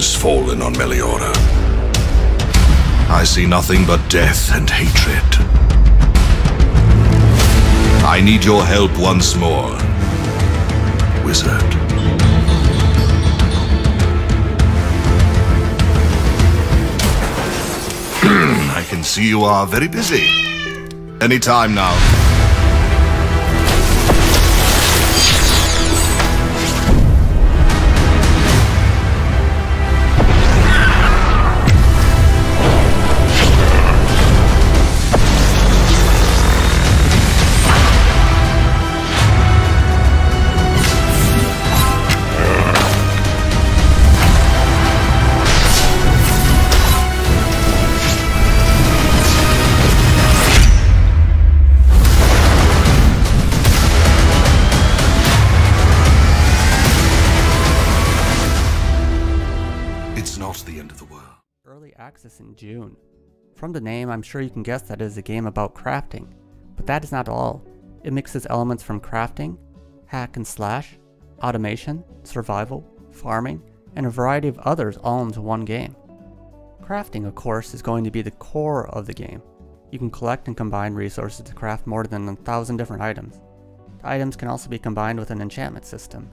has fallen on Meliora. I see nothing but death and hatred. I need your help once more, wizard. I can see you are very busy. Any time now. In June. From the name, I'm sure you can guess that it is a game about crafting, but that is not all. It mixes elements from crafting, hack and slash, automation, survival, farming, and a variety of others all into one game. Crafting, of course, is going to be the core of the game. You can collect and combine resources to craft more than 1,000 different items. The items can also be combined with an enchantment system.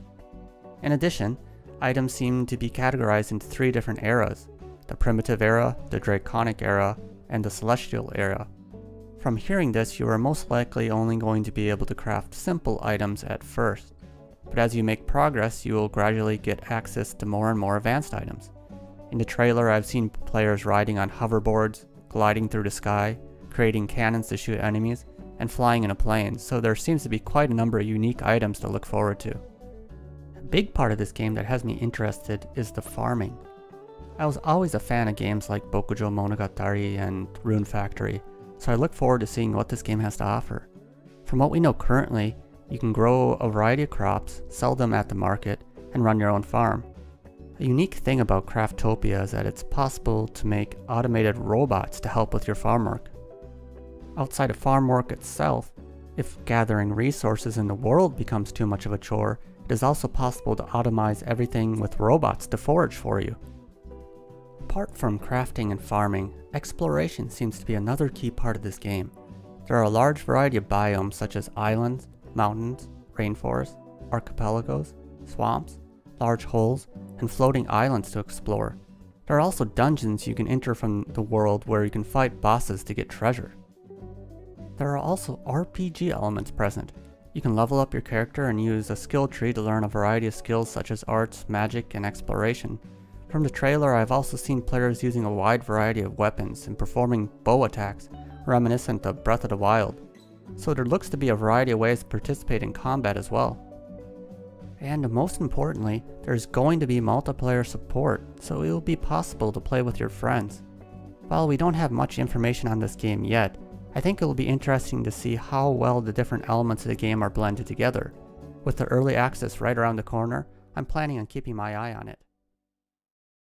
In addition, items seem to be categorized into 3 different eras: the Primitive Era, the Draconic Era, and the Celestial Era. From hearing this, you are most likely only going to be able to craft simple items at first, but as you make progress, you will gradually get access to more and more advanced items. In the trailer, I've seen players riding on hoverboards, gliding through the sky, creating cannons to shoot enemies, and flying in a plane, so there seems to be quite a number of unique items to look forward to. A big part of this game that has me interested is the farming. I was always a fan of games like Bokujo Monogatari and Rune Factory, so I look forward to seeing what this game has to offer. From what we know currently, you can grow a variety of crops, sell them at the market, and run your own farm. A unique thing about Craftopia is that it's possible to make automated robots to help with your farm work. Outside of farm work itself, if gathering resources in the world becomes too much of a chore, it is also possible to automize everything with robots to forage for you. Apart from crafting and farming, exploration seems to be another key part of this game. There are a large variety of biomes such as islands, mountains, rainforests, archipelagos, swamps, large holes, and floating islands to explore. There are also dungeons you can enter from the world where you can fight bosses to get treasure. There are also RPG elements present. You can level up your character and use a skill tree to learn a variety of skills such as arts, magic, and exploration. From the trailer, I've also seen players using a wide variety of weapons and performing bow attacks, reminiscent of Breath of the Wild, so there looks to be a variety of ways to participate in combat as well. And most importantly, there's going to be multiplayer support, so it will be possible to play with your friends. While we don't have much information on this game yet, I think it will be interesting to see how well the different elements of the game are blended together. With the early access right around the corner, I'm planning on keeping my eye on it.